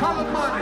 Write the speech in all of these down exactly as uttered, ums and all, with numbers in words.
Colored money.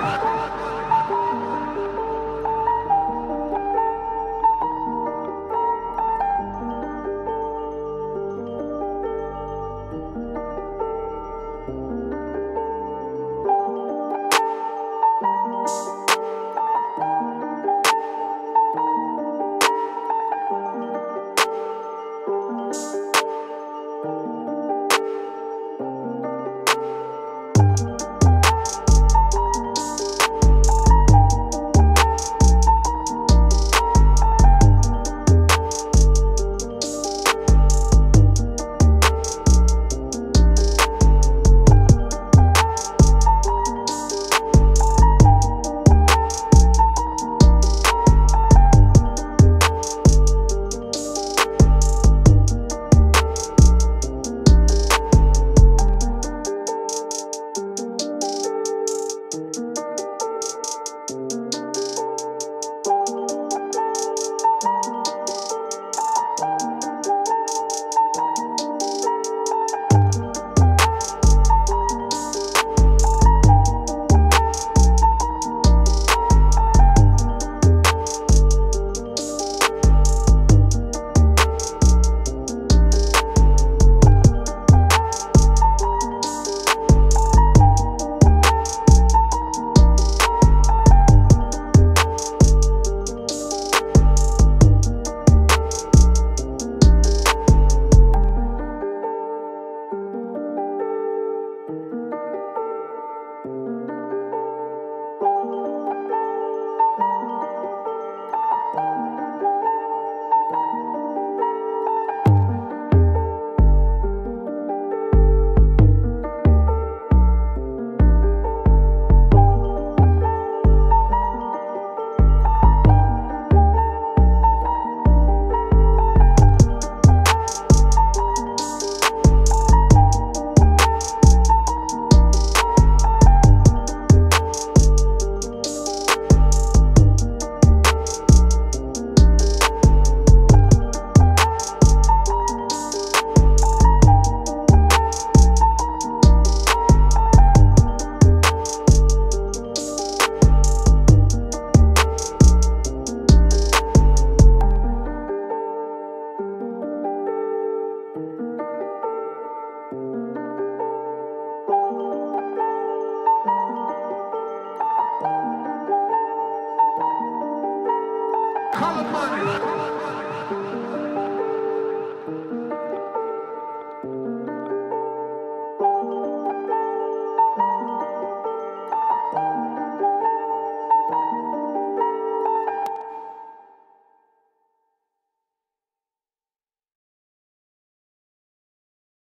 Colored money.